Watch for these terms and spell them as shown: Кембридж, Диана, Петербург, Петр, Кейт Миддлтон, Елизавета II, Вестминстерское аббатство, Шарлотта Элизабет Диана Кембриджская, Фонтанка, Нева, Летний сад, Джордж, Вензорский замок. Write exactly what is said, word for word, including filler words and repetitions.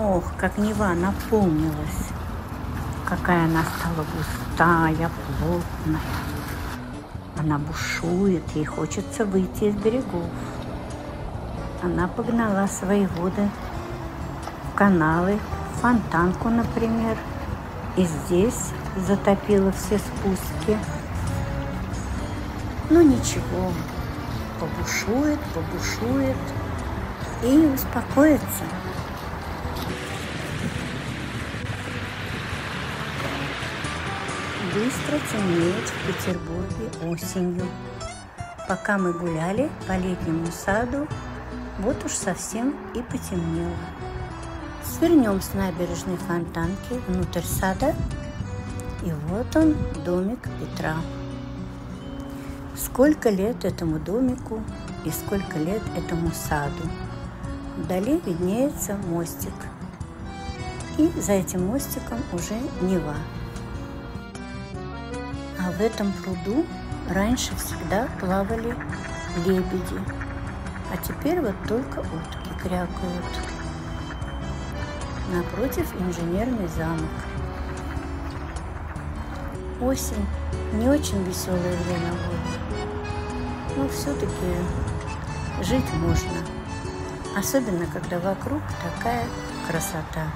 Ох, как Нева наполнилась. Какая она стала густая, плотная. Она бушует, ей хочется выйти из берегов. Она погнала свои воды в каналы, в Фонтанку, например. И здесь затопила все спуски. Ну ничего, побушует, побушует и успокоится. Быстро темнеет в Петербурге осенью. Пока мы гуляли по Летнему саду, вот уж совсем и потемнело. Свернем с набережной Фонтанки внутрь сада, и вот он, домик Петра. Сколько лет этому домику и сколько лет этому саду. Вдали виднеется мостик, и за этим мостиком уже Нева. А в этом пруду раньше всегда плавали лебеди, а теперь вот только утки крякают. Напротив инженерный замок. Осень не очень веселое время года, но все-таки жить можно, особенно когда вокруг такая красота.